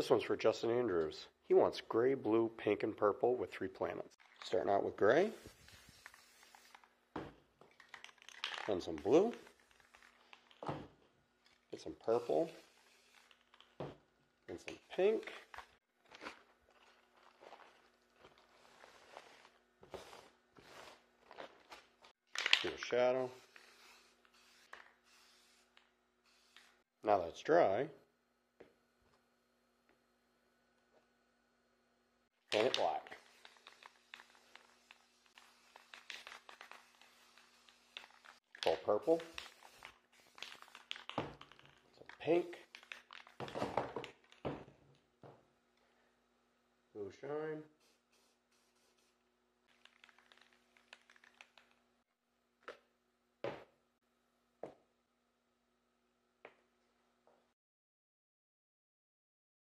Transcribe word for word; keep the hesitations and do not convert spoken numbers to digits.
This one's for Justin Andrews. He wants gray, blue, pink, and purple with three planets. Starting out with gray. Then some blue. Get some purple. And some pink. Do a shadow. Now that's dry. Paint it black. All purple. Some pink. Blue shine.